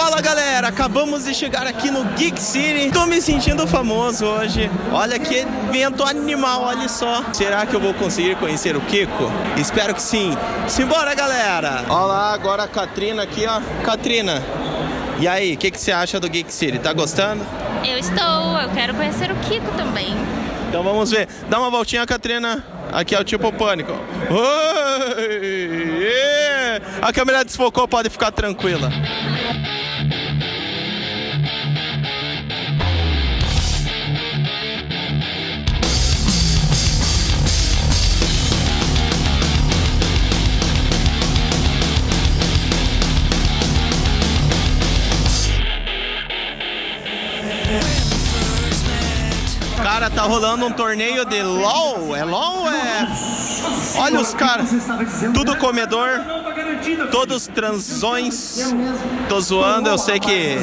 Fala galera, acabamos de chegar aqui no Geek City. Tô me sentindo famoso hoje. Olha que evento animal, olha só. Será que eu vou conseguir conhecer o Kiko? Espero que sim. Simbora galera. Olha lá, agora a Katrina aqui, ó. Katrina, e aí, o que você acha do Geek City? Tá gostando? Eu estou, eu quero conhecer o Kiko também. Então vamos ver. Dá uma voltinha, Katrina. Aqui é o Tipo Pânico. A câmera desfocou, pode ficar tranquila. Cara, tá rolando um torneio de LOL. É LOL? É. Olha os caras. Tudo comedor. Todos transões. Tô zoando, eu sei que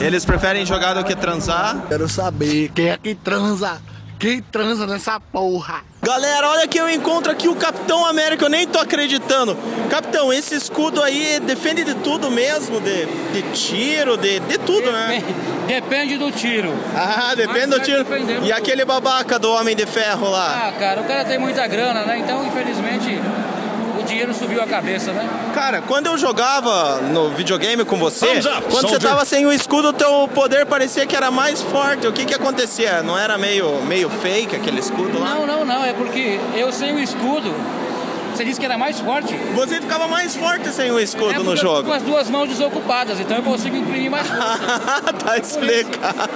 eles preferem jogar do que transar. Quero saber quem é que transa. Quem transa nessa porra? Galera, olha que eu encontro aqui o Capitão América, eu nem tô acreditando. Capitão, esse escudo aí defende de tudo mesmo? De tiro, de tudo, né? Depende do tiro. Ah, depende do tiro. E aquele babaca do Homem de Ferro lá? Ah, cara, o cara tem muita grana, né? Então, infelizmente, o dinheiro subiu a cabeça, né? Cara, quando eu jogava no videogame com você, quando você tava sem o escudo, o teu poder parecia que era mais forte. O que que acontecia? Não era meio fake aquele escudo lá? Não, não, não. É porque eu sem o escudo, você disse que era mais forte. Você ficava mais forte sem o escudo no jogo. Eu tô com as duas mãos desocupadas, então eu consigo imprimir mais força. Tá explicado.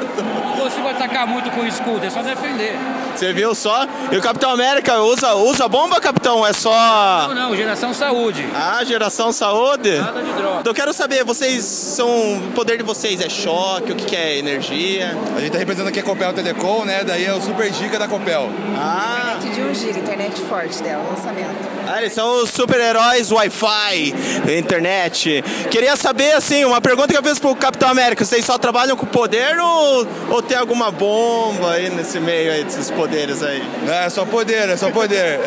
Não consigo atacar muito com o escudo, é só defender. Você viu só? E o Capitão América usa bomba, Capitão? É só... Não, não, geração saúde. Ah, geração saúde? Nada de droga. Eu quero saber, vocês são... O poder de vocês é choque, o que é energia? A gente tá representando aqui a Copel Telecom, né? Daí é o Super Dica da Copel. Ah! Internet de 1 giga, internet forte dela, lançamento. Ah, eles são os super-heróis Wi-Fi, internet. Queria saber, assim, uma pergunta que eu fiz pro Capitão América. Vocês só trabalham com poder ou tem alguma bomba aí nesse meio aí, desses poderes aí? É, só poder, é só poder.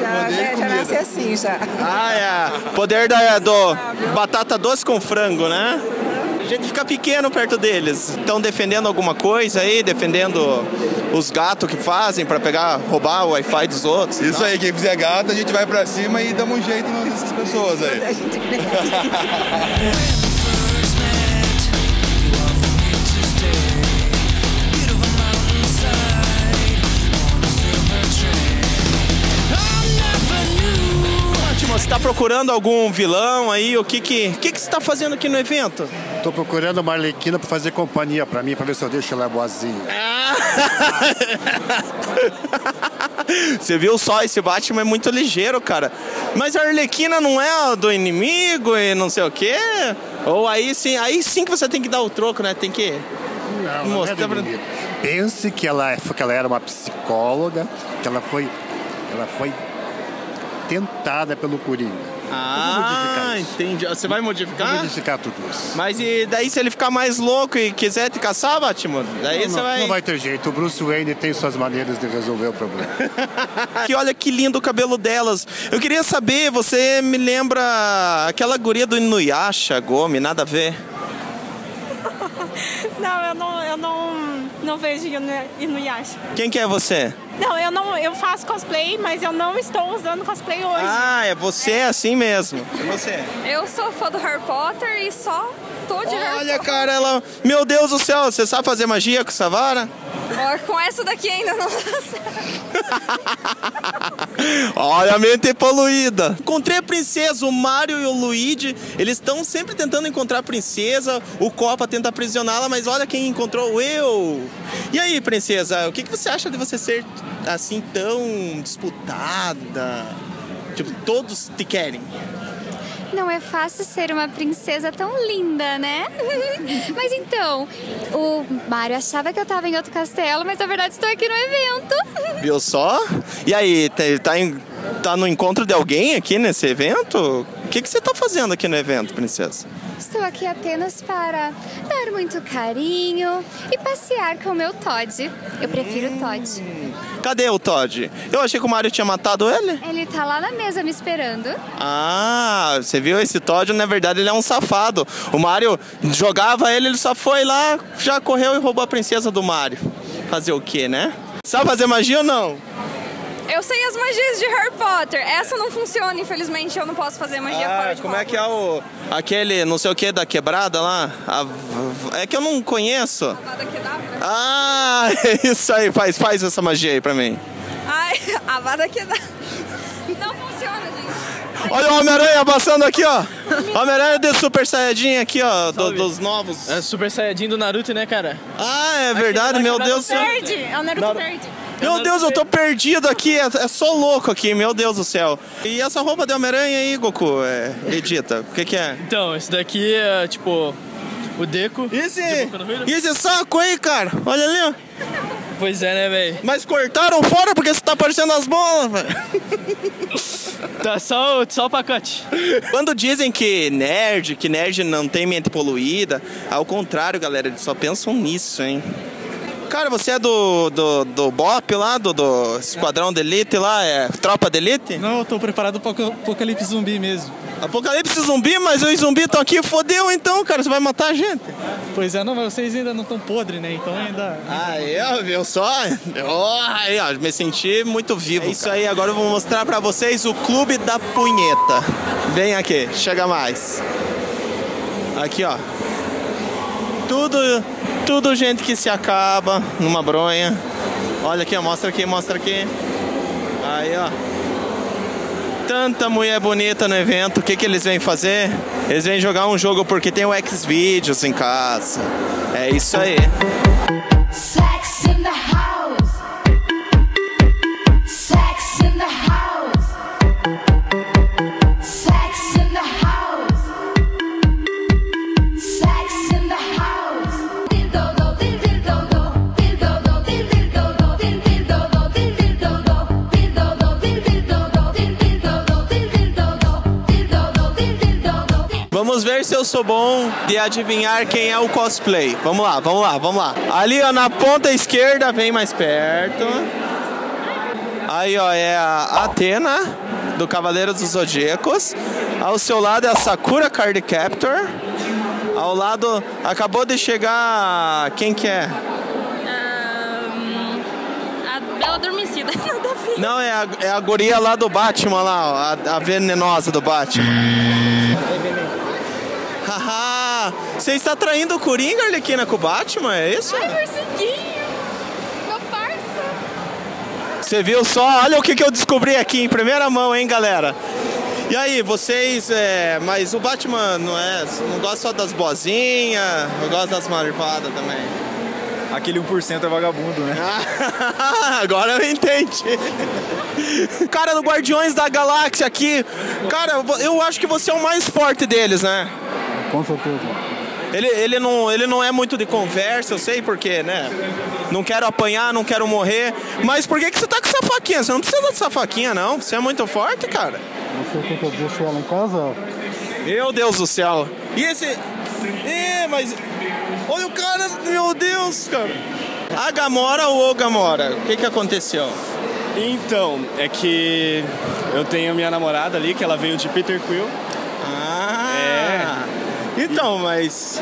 Já nasce assim, já. Ah, é. Poder do batata doce com frango, né? A gente fica pequeno perto deles. Estão defendendo alguma coisa aí, defendendo os gatos que fazem pra pegar, roubar o Wi-Fi dos outros. Isso aí, quem fizer gato, a gente vai pra cima e dá um jeito nessas pessoas aí. Você está procurando algum vilão aí? O que você está fazendo aqui no evento? Estou procurando uma Arlequina para fazer companhia para mim, para ver se eu deixo ela boazinha. Ah. Você viu só? Esse Batman é muito ligeiro, cara. Mas a Arlequina não é a do inimigo e não sei o quê? Ou aí sim que você tem que dar o troco, né? Tem que... Não, mostrar não é do inimigo. Pense que ela era uma psicóloga, que ela foi tentada pelo Coringa. Ah, entendi. Você vai modificar? Vou modificar tudo isso. Mas e daí se ele ficar mais louco e quiser te caçar, Batman? Daí você vai... Não vai ter jeito. O Bruce Wayne tem suas maneiras de resolver o problema. E olha que lindo o cabelo delas. Eu queria saber, você me lembra aquela guria do Inuyasha, Gomi, nada a ver? Não, eu não vejo Inuyasha. Quem que é você? Não, eu faço cosplay, mas eu não estou usando cosplay hoje. Ah, é você assim mesmo. É você. Eu sou fã do Harry Potter e só tô de Harry Potter. Olha, cara, ela... Meu Deus do céu, você sabe fazer magia com essa vara? Com essa daqui ainda não. Olha a mente poluída. Encontrei a princesa, o Mario e o Luigi. Eles estão sempre tentando encontrar a princesa. O Koopa tenta aprisioná-la, mas olha quem encontrou, eu. E aí, princesa, o que você acha de você ser assim tão disputada? Tipo, todos te querem. Não é fácil ser uma princesa tão linda, né? Mas então, o Mario achava que eu tava em outro castelo, mas na verdade estou aqui no evento. Viu só? E aí, tá no encontro de alguém aqui nesse evento? O que você tá fazendo aqui no evento, princesa? Estou aqui apenas para dar muito carinho e passear com o meu Todd. Eu prefiro o Todd. Cadê o Todd? Eu achei que o Mario tinha matado ele. Ele tá lá na mesa me esperando. Ah, você viu? Esse Todd, na verdade, ele é um safado. O Mario jogava ele, ele só foi lá, já correu e roubou a princesa do Mario. Fazer o quê, né? Sabe fazer magia ou não? Eu sei as magias de Harry Potter. Essa não funciona, infelizmente. Eu não posso fazer magia fora de como Hogwarts. É que é o... aquele não sei o que da quebrada lá? É que eu não conheço. Avada Kedavra. Ah, é isso aí. Faz essa magia aí pra mim. Ai, Avada Kedavra. Não funciona, gente. Olha o Homem-Aranha passando aqui, ó. Homem-Aranha de Super Saiyajin aqui, ó. Dos novos. É Super Saiyajin do Naruto, né, cara? Ah, é verdade. Meu Deus do céu. É o Naruto verde. Meu Deus, eu tô perdido aqui, é só louco aqui, meu Deus do céu. E essa roupa de Homem-Aranha aí, Goku, edita, o que que é? Então, esse daqui é, tipo, o Deco. Esse saco aí, cara, olha ali, ó. Pois é, né, velho? Mas cortaram fora porque você tá parecendo as bolas, velho. Tá só o pacote. Quando dizem que nerd não tem mente poluída, ao contrário, galera, eles só pensam nisso, hein. Cara, você é do BOP lá, do Esquadrão de Elite lá, Tropa de Elite? Não, eu tô preparado para o Apocalipse Zumbi mesmo. Apocalipse Zumbi, mas os zumbis estão aqui, fodeu então, cara, você vai matar a gente. Pois é, não, mas vocês ainda não estão podres, né, então ainda... Ah, viu só? Aí, ó, me senti muito vivo. É isso aí, agora eu vou mostrar pra vocês o Clube da Punheta. Vem aqui, chega mais. Aqui, ó. Tudo gente que se acaba numa bronha. Olha aqui, ó, mostra aqui. Aí, ó. Tanta mulher bonita no evento. O que que eles vêm fazer? Eles vêm jogar um jogo porque tem o X Videos em casa. É isso aí. Sex in the house. Sex in the house. Sex in the house. Sex in the house. Vamos ver se eu sou bom de adivinhar quem é o cosplay. Vamos lá. Ali, ó, na ponta esquerda, vem mais perto. Aí, ó, é a Atena, do Cavaleiros do Zodíaco. Ao seu lado é a Sakura Card Captor. Ao lado, acabou de chegar, quem que é? A Bela Adormecida. Não, é a guria lá do Batman, lá, ó, a venenosa do Batman. Haha, você está traindo o Coringa, Arlequina, com o Batman, é isso? Ai, morceguinho, meu parça. Você viu só? Olha o que eu descobri aqui em primeira mão, hein, galera. E aí, vocês, mas o Batman não gosta só das boazinhas, eu gosto das malvadas também. Aquele 1% é vagabundo, né? Agora eu entendi. Cara, do Guardiões da Galáxia aqui. Cara, eu acho que você é o mais forte deles, né? Com certeza. Ele não é muito de conversa, eu sei porquê, né? Não quero apanhar, não quero morrer. Mas por que você tá com essa faquinha? Você não precisa dessa faquinha, não. Você é muito forte, cara. Não sei o que eu deixo ela em casa. Meu Deus do céu. E esse... mas... Olha o cara, meu Deus, cara. A Gamora ou o Gamora? O que que aconteceu? Então, é que eu tenho a minha namorada ali, que ela veio de Peter Quill. Ah, é. Então, mas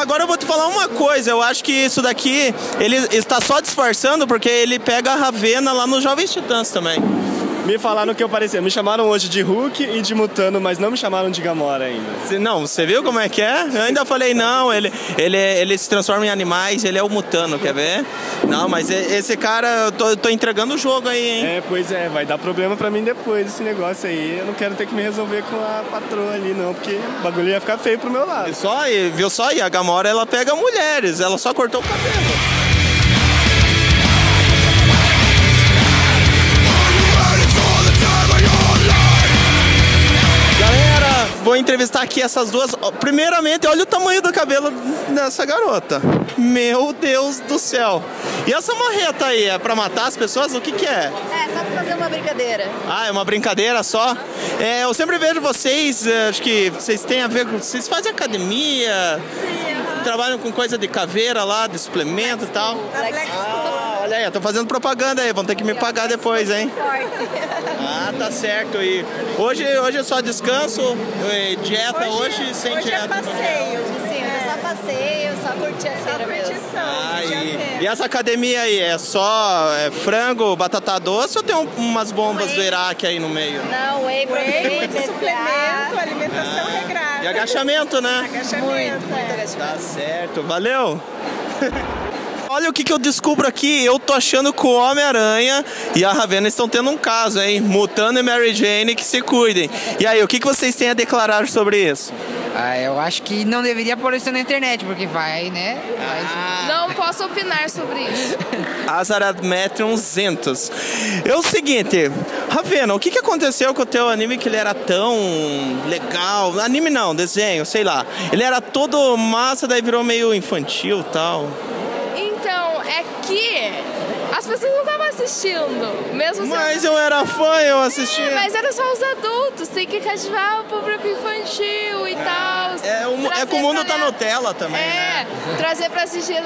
agora eu vou te falar uma coisa. Eu acho que isso daqui, ele está só disfarçando porque ele pega a Ravena lá nos Jovens Titãs também. Me falaram que eu parecia. Me chamaram hoje de Hulk e de Mutano, mas não me chamaram de Gamora ainda. Não, você viu como é que é? Eu ainda falei, não, ele se transforma em animais, ele é o Mutano, quer ver? Não, mas esse cara, eu tô entregando o jogo aí, hein? É, pois é, vai dar problema pra mim depois esse negócio aí. Eu não quero ter que me resolver com a patroa ali, não, porque o bagulho ia ficar feio pro meu lado. E a Gamora, ela pega mulheres, ela só cortou o cabelo. Vou entrevistar aqui essas duas. Primeiramente, olha o tamanho do cabelo dessa garota. Meu Deus do céu. E essa marreta aí, é pra matar as pessoas? O que que é? É, só pra fazer uma brincadeira. Ah, é uma brincadeira só? É, eu sempre vejo vocês, acho que vocês têm a ver com... Vocês fazem academia, trabalham com coisa de caveira lá, de suplemento e tal. Ah, Olha aí, eu tô fazendo propaganda aí, vão ter que me pagar depois, hein? Ah, tá certo. E hoje é só descanso, dieta hoje sem dieta. Hoje é passeio, sim, é só passeio, só curtir a feira mesmo. Ah, e essa academia aí, é só frango, batata doce ou tem umas bombas do Iraque aí no meio? Não, whey, suplemento, alimentação regrada. E agachamento, né? Agachamento. Muito agachamento. Tá certo, valeu! Olha o que eu descubro aqui, eu tô achando que o Homem-Aranha e a Ravena estão tendo um caso, hein? Mutano e Mary Jane, que se cuidem. E aí, o que vocês têm a declarar sobre isso? Ah, eu acho que não deveria pôr isso na internet, porque vai, né? Não posso opinar sobre isso. Azarametriunzentos. É o seguinte, Ravena, o que aconteceu com o teu anime que ele era tão legal? Anime não, desenho, sei lá. Ele era todo massa, daí virou meio infantil e tal. É que as pessoas não estavam assistindo, mesmo mas eu era fã, eu assistia. Mas era só os adultos, tem que cativar o público infantil e tal. É que o mundo tá Nutella também, né? Trazer pra assistir,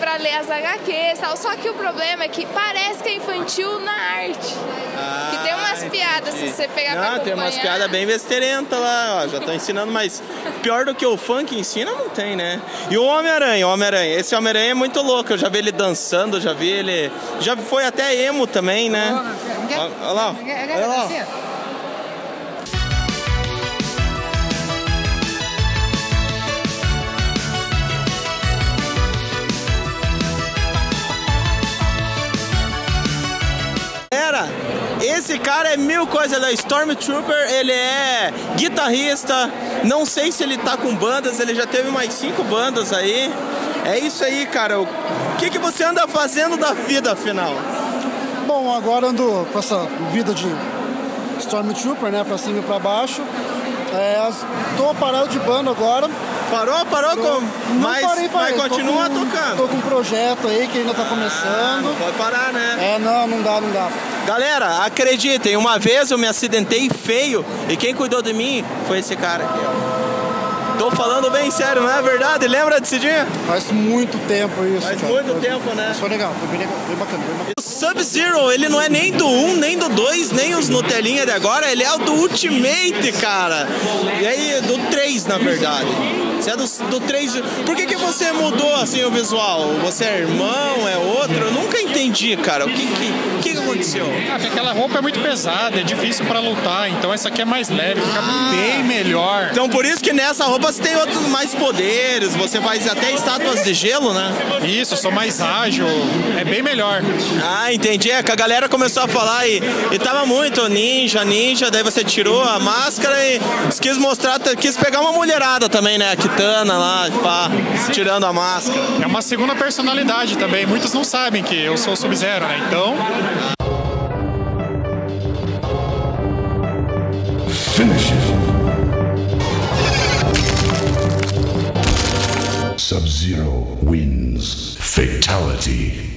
pra ler as HQs e tal. Só que o problema é que parece que é infantil na arte. Ah, que tem umas piadas, se você pegar pra acompanhar. Tem umas piadas bem besteirentas lá, ó, já tô ensinando, mas pior do que o funk ensina não tem, né? E o Homem-Aranha, esse Homem-Aranha é muito louco, eu já vi ele dançando, já vi ele... Já foi até emo também, né? Olha lá, olha lá. Esse cara é mil coisas, ele é Stormtrooper, ele é guitarrista, não sei se ele tá com bandas, ele já teve mais 5 bandas aí. É isso aí, cara. O que você anda fazendo da vida, afinal? Bom, agora ando com essa vida de Stormtrooper, né, pra cima e pra baixo. Tô parado de banda agora. Parou? Mas continua tocando. Tô com um projeto aí que ainda tá começando. Não pode parar, né? Não dá. Galera, acreditem, uma vez eu me acidentei feio e quem cuidou de mim foi esse cara aqui, ó. Tô falando bem sério, não é verdade? Lembra desse dia? Faz muito tempo isso. Faz muito tempo, né? Isso foi legal, foi bem legal, bem bacana. O Sub-Zero, ele não é nem do 1, nem do 2, nem os Nutelinha de agora, ele é o do Ultimate, cara. E aí, do 3, na verdade. Você é do 3. Por que você mudou assim o visual? Você é irmão, é outro? Eu nunca entendi, cara. O que aconteceu? Ah, aquela roupa é muito pesada, é difícil pra lutar, então essa aqui é mais leve, fica bem melhor. Então por isso que nessa roupa você tem outros mais poderes, você faz até estátuas de gelo, né? Isso, sou mais ágil, é bem melhor. Ah, entendi. É que a galera começou a falar e tava muito ninja, daí você tirou a máscara e quis pegar uma mulherada também, né? Kitana lá, pá, tirando a máscara. É uma segunda personalidade também, muitos não sabem que eu sou o Sub-Zero, né? Então... Finish it. Sub-Zero wins. Fatality.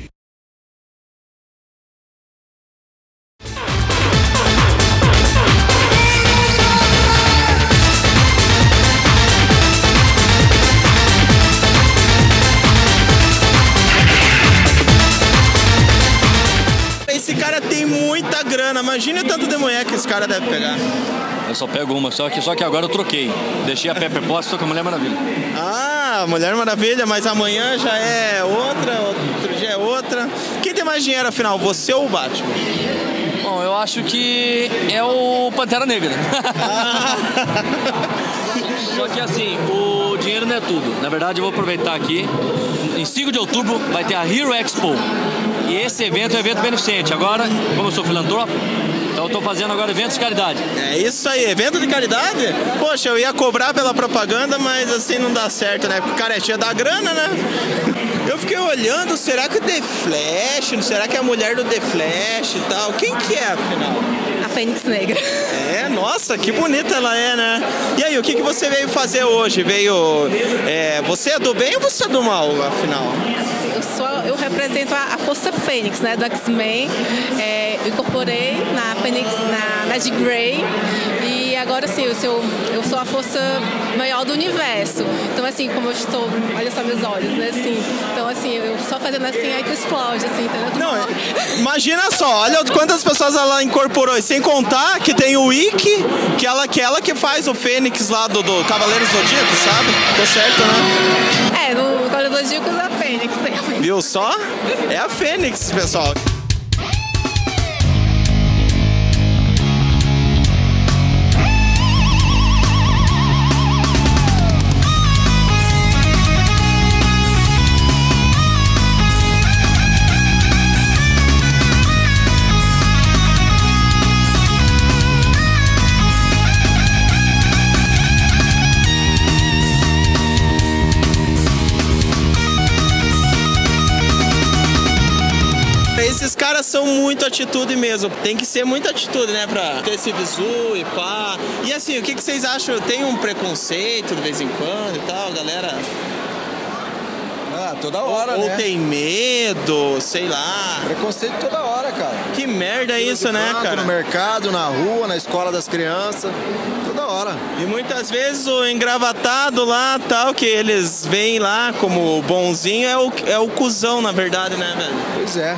Imagina tanto de mulher que esse cara deve pegar. Eu só pego uma, só que agora eu troquei. Deixei a Pepper Potts, tô com a Mulher Maravilha. Ah, Mulher Maravilha, mas amanhã já é outra, outro dia é outra. Quem tem mais dinheiro afinal, você ou o Batman? Bom, eu acho que é o Pantera Negra. Ah. Só que assim, o dinheiro não é tudo. Na verdade, eu vou aproveitar aqui. Em 5 de outubro vai ter a Hero Expo. E esse evento é um evento beneficente. Agora, como eu sou filantropo, então eu tô fazendo agora eventos de caridade. É isso aí, evento de caridade? Poxa, eu ia cobrar pela propaganda, mas assim não dá certo, né? Porque caretinha dá grana, né? Eu fiquei olhando, será que o The Flash, será que é a mulher do The Flash e tal? Quem que é, afinal? A Fênix Negra. É, nossa, que bonita ela é, né? E aí, o que você veio fazer hoje? Você é do bem ou você é do mal, afinal? Eu represento a Força Fênix, né, do X-Men. Eu incorporei na Fênix, na de Grey, e agora sim, eu sou a força maior do universo. Então, assim, como eu estou, olha só meus olhos, né? Assim, então, assim, eu só fazendo assim, aí tu explode, assim, entendeu? Não, imagina só, olha quantas pessoas ela incorporou. E sem contar que tem o Wiki, que ela faz o Fênix lá do Cavaleiros do Zodíaco, sabe? Tô certo, né? É, no Cavaleiros do Zodíaco é a Fênix, né? Viu só? É a Fênix, pessoal. Esses caras são muito atitude mesmo. Tem que ser muita atitude, né? Pra ter esse visu e pá. E assim, o que vocês acham? Tem um preconceito de vez em quando e tal, galera? Ah, toda hora, né? Ou tem medo, sei lá. Preconceito toda hora, cara. Que merda é isso, né, cara? No mercado, na rua, na escola das crianças. Toda hora. E muitas vezes o engravatado lá, tal, que eles veem lá como bonzinho, é o cuzão, na verdade, né, velho? Pois é.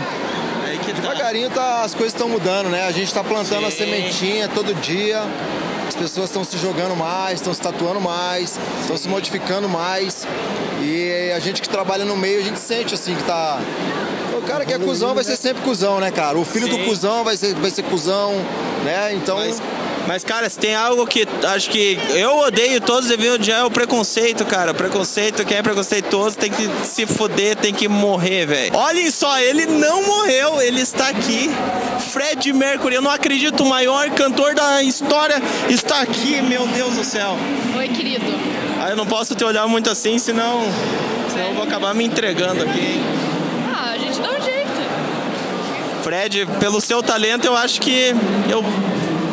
Devagarinho as coisas estão mudando, né? A gente tá plantando a sementinha todo dia, as pessoas estão se jogando mais, estão se tatuando mais, estão se modificando mais. E a gente que trabalha no meio, a gente sente assim que tá... O cara que é cuzão vai ser sempre cuzão, né, cara? O filho do cuzão vai ser cuzão, né? Então... Mas, cara, se tem algo que acho que eu odeio, todos deviam odiar, é o preconceito, cara. O preconceito, quem é preconceituoso tem que se foder, tem que morrer, velho. Olhem só, ele não morreu, ele está aqui. Fred Mercury, eu não acredito, o maior cantor da história está aqui, meu Deus do céu. Oi, querido. Ah, eu não posso te olhar muito assim, senão eu vou acabar me entregando aqui, hein? Ah, a gente dá um jeito. Fred, pelo seu talento, eu acho que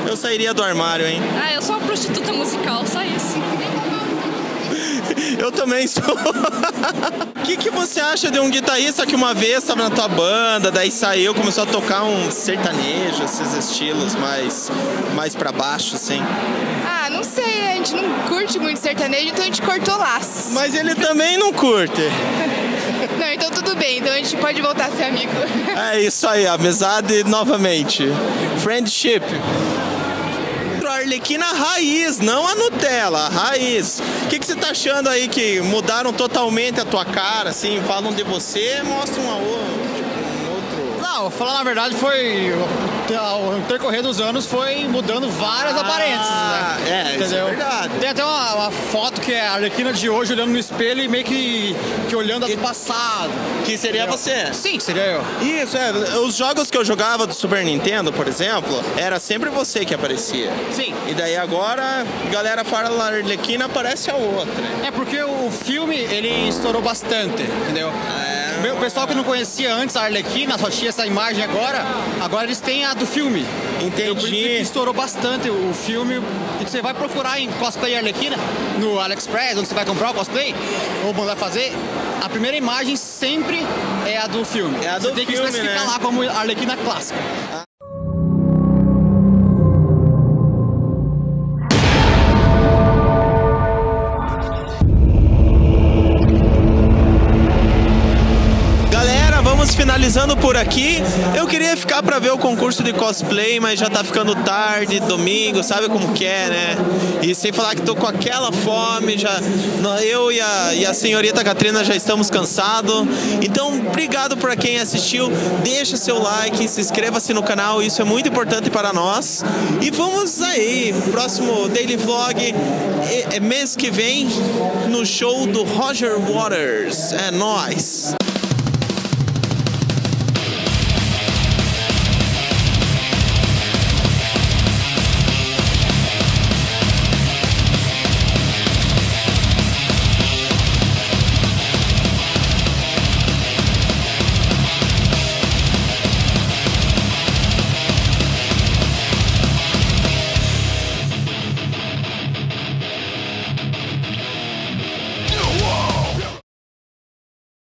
eu sairia do armário, hein? Ah, eu sou uma prostituta musical, só isso. Eu também sou. O que você acha de um guitarrista que uma vez estava na tua banda, daí saiu, começou a tocar um sertanejo, esses estilos mais pra baixo, assim? Ah, não sei, a gente não curte muito sertanejo, então a gente cortou laços. Mas ele também não curte. Não, então tudo bem, então a gente pode voltar a ser amigo. É isso aí, amizade novamente. Friendship. Arlequina raiz, não a Nutella, a raiz. O que você tá achando aí que mudaram totalmente a tua cara, assim, falam de você, mostram um outro? Não, falar na verdade foi... Ao decorrer dos anos foi mudando várias aparências, né? É, entendeu? Isso é verdade. Tem até uma foto que é a Arlequina de hoje olhando no espelho e meio que olhando do passado. Que seria você? Sim, seria eu. Isso, Os jogos que eu jogava do Super Nintendo, por exemplo, era sempre você que aparecia. Sim. E daí agora a galera fala a Arlequina, aparece a outra. É porque o filme, ele estourou bastante, entendeu? O pessoal que não conhecia antes a Arlequina, só tinha essa imagem agora eles têm a do filme. Entendi. Estourou bastante o filme. E você vai procurar em cosplay Arlequina, no AliExpress, onde você vai comprar o cosplay, ou mandar fazer, a primeira imagem sempre é a do filme. É a do filme, né? Você tem que especificar lá como Arlequina clássica. Finalizando por aqui, eu queria ficar pra ver o concurso de cosplay, mas já tá ficando tarde, domingo, sabe como que é, né? E sem falar que tô com aquela fome, já, eu e a senhorita Catrina já estamos cansados. Então, obrigado pra quem assistiu, deixa seu like, se inscreva-se no canal, isso é muito importante para nós. E vamos aí, próximo Daily Vlog, mês que vem, no show do Roger Waters. É nóis!